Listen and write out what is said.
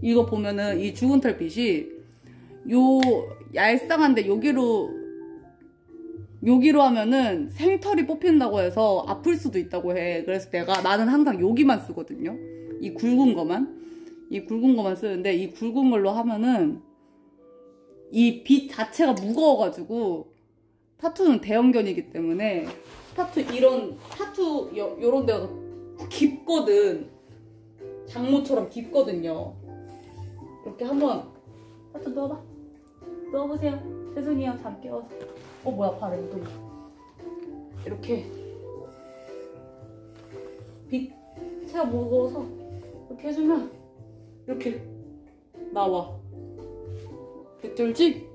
이거 보면은 이 죽은 털빛이 요 얄쌍한데 여기로 하면은 생털이 뽑힌다고 해서 아플 수도 있다고 해. 그래서 나는 항상 여기만 쓰거든요. 이 굵은 거만. 이 굵은 거만 쓰는데 이 굵은 걸로 하면은 이 빛 자체가 무거워가지고 타투는 대형견이기 때문에 타투 이런 타투 요런 데가 깊거든. 장모처럼 깊거든요. 이렇게 한번 타투 넣어봐. 넣어보세요. 죄송해요. 잠 깨워서. 뭐야 발에 또 이렇게 빛체가 무거워서 이렇게 해주면 이렇게 나와. 됐지?